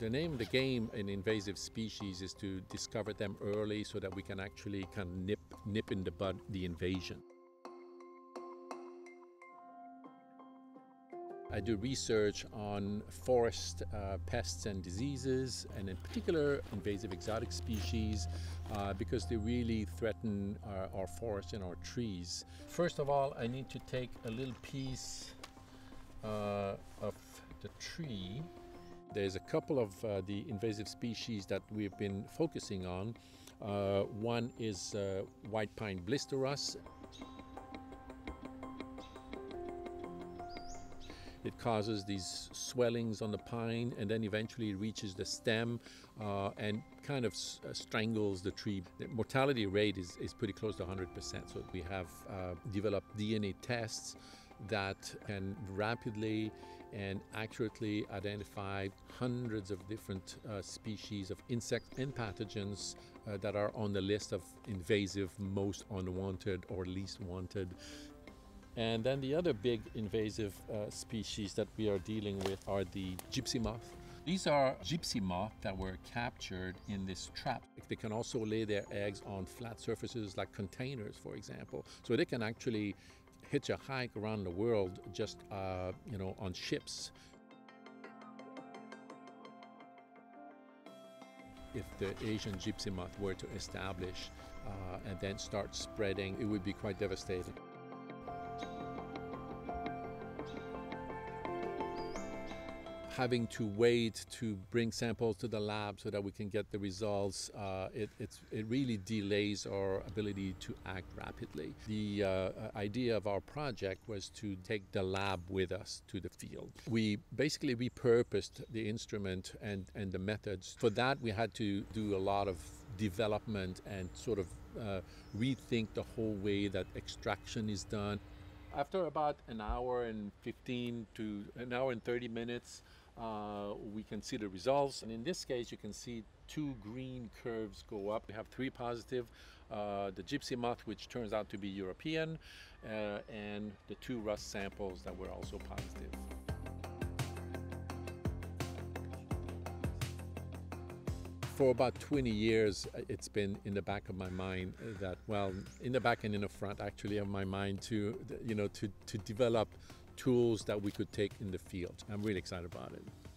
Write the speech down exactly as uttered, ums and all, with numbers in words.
The name of the game in invasive species is to discover them early so that we can actually kind of nip, nip in the bud the invasion. I do research on forest uh, pests and diseases, and in particular invasive exotic species, uh, because they really threaten our, our forests and our trees. First of all, I need to take a little piece uh, of the tree. There's a couple of uh, the invasive species that we've been focusing on. Uh, one is uh, white pine blister rust. It causes these swellings on the pine and then eventually reaches the stem uh, and kind of s uh, strangles the tree. The mortality rate is, is pretty close to one hundred percent. So we have uh, developed D N A tests that can rapidly and accurately identify hundreds of different uh, species of insects and pathogens uh, that are on the list of invasive, most unwanted or least wanted. And then the other big invasive uh, species that we are dealing with are the gypsy moth. These are gypsy moth that were captured in this trap. They can also lay their eggs on flat surfaces like containers, for example. So they can actually hitch a hike around the world just uh, you know, on ships. If the Asian gypsy moth were to establish uh, and then start spreading, it would be quite devastating. Having to wait to bring samples to the lab so that we can get the results, uh, it, it's, it really delays our ability to act rapidly. The uh, idea of our project was to take the lab with us to the field. We basically repurposed the instrument and, and the methods. For that, we had to do a lot of development and sort of uh, rethink the whole way that extraction is done. After about an hour and fifteen to an hour and thirty minutes, Uh, we can see the results, and in this case you can see two green curves go up. We have three positive, uh, the gypsy moth, which turns out to be European, uh, and the two rust samples that were also positive. For about twenty years, it's been in the back of my mind that, well, in the back and in the front actually of my mind to, you know, to, to develop tools that we could take in the field. I'm really excited about it.